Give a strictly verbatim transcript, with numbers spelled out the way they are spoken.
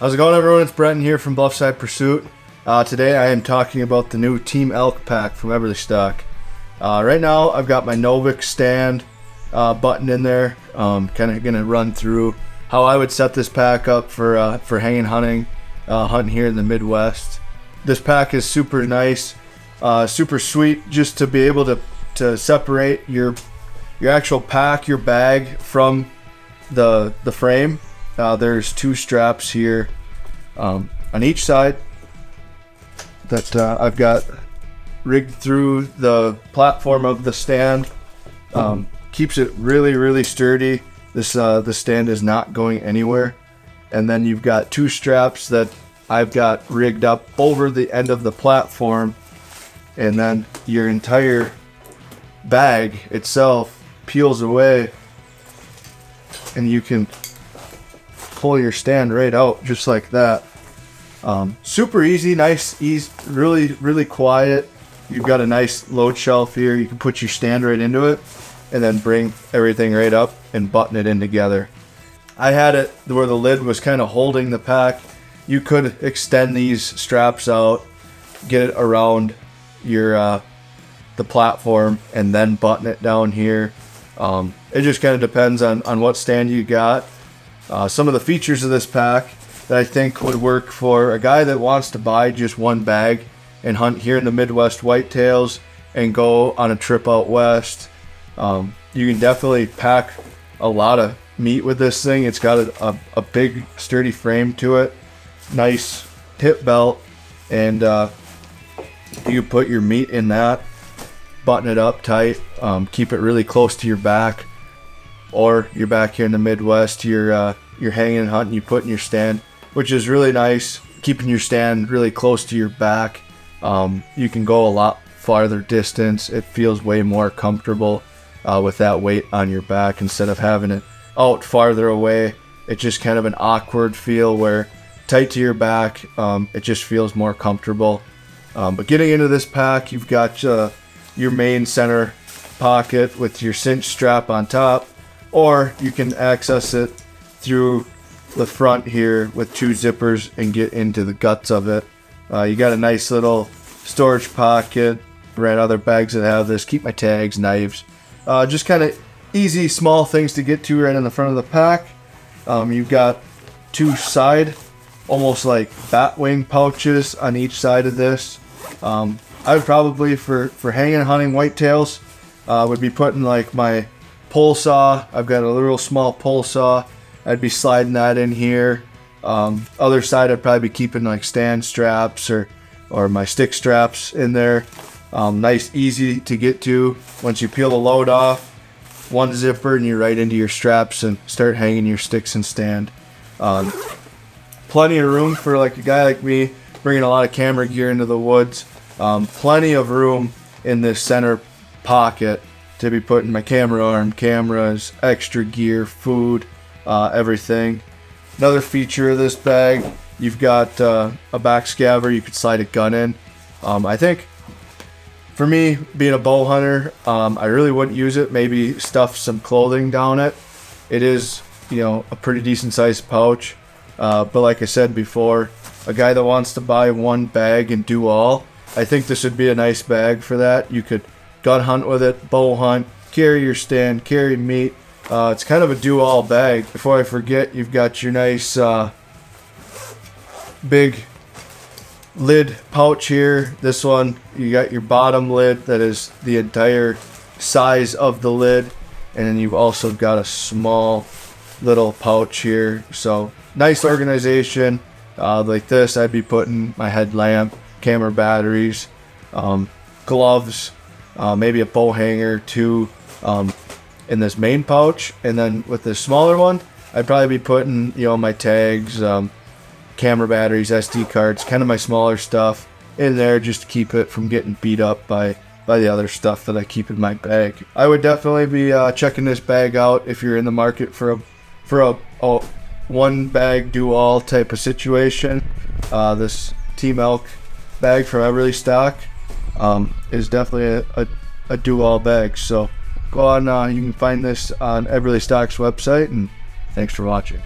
How's it going, everyone? It's Brenton here from Bluffside Pursuit. Uh, today I am talking about the new Team Elk pack from Eberlestock. Uh, right now I've got my Novik stand uh, button in there. Um, kind of going to run through how I would set this pack up for, uh, for hanging hunting, uh, hunting here in the Midwest. This pack is super nice, uh, super sweet just to be able to, to separate your, your actual pack, your bag from the, the frame. Uh, there's two straps here um, on each side that uh, I've got rigged through the platform of the stand. Um, keeps it really, really sturdy. This uh, the stand is not going anywhere. And then you've got two straps that I've got rigged up over the end of the platform. And then your entire bag itself peels away, and you can pull your stand right out just like that. Um, super easy, nice, easy, really, really quiet. You've got a nice load shelf here. You can put your stand right into it and then bring everything right up and button it in together. I had it where the lid was kind of holding the pack. You could extend these straps out, get it around your uh, the platform, and then button it down here. Um, it just kind of depends on, on what stand you got. Uh, some of the features of this pack that I think would work for a guy that wants to buy just one bag and hunt here in the Midwest whitetails and go on a trip out west. Um, you can definitely pack a lot of meat with this thing. It's got a, a, a big sturdy frame to it, nice hip belt, and uh, you can put your meat in that, button it up tight, um, keep it really close to your back. Or you're back here in the Midwest, you're uh, you're hanging and hunting, you put in your stand, which is really nice, keeping your stand really close to your back. Um, you can go a lot farther distance. It feels way more comfortable uh, with that weight on your back instead of having it out farther away. It's just kind of an awkward feel where tight to your back, um, it just feels more comfortable. Um, but getting into this pack, you've got uh, your main center pocket with your cinch strap on top. Or you can access it through the front here with two zippers and get into the guts of it. Uh, you got a nice little storage pocket. Ran other bags that have this. Keep my tags, knives. Uh, just kind of easy, small things to get to right in the front of the pack. Um, you've got two side, almost like bat wing pouches on each side of this. Um, I would probably, for, for hanging and hunting whitetails, uh, would be putting like my pull saw. I've got a little small pull saw. I'd be sliding that in here. Um, other side, I'd probably be keeping like stand straps or or my stick straps in there. Um, nice, easy to get to. Once you peel the load off, one zipper and you're right into your straps and start hanging your sticks and stand. Um, plenty of room for like a guy like me bringing a lot of camera gear into the woods. Um, plenty of room in this center pocket to be putting my camera arm, cameras, extra gear, food, uh, everything. Another feature of this bag, you've got uh, a back scabbard. You could slide a gun in. Um, I think for me, being a bow hunter, um, I really wouldn't use it. Maybe stuff some clothing down it. It is, you know, a pretty decent sized pouch. Uh, but like I said before, a guy that wants to buy one bag and do all, I think this would be a nice bag for that. You could gun hunt with it, bow hunt, carry your stand, carry meat. Uh, it's kind of a do-all bag. Before I forget, you've got your nice uh, big lid pouch here. This one, you got your bottom lid that is the entire size of the lid. And then you've also got a small little pouch here. So nice organization. Uh, like this, I'd be putting my headlamp, camera batteries, um, gloves, Uh, maybe a bow hanger too um, in this main pouch, and then with this smaller one I'd probably be putting, you know, my tags, um, camera batteries, S D cards, kind of my smaller stuff in there just to keep it from getting beat up by by the other stuff that I keep in my bag. I would definitely be uh, checking this bag out if you're in the market for a for a, a one bag do all type of situation. Uh, this Team Elk bag from Eberlestock Um, is definitely a, a, a do-all bag. So go on, uh, you can find this on Eberlestock's website, and thanks for watching.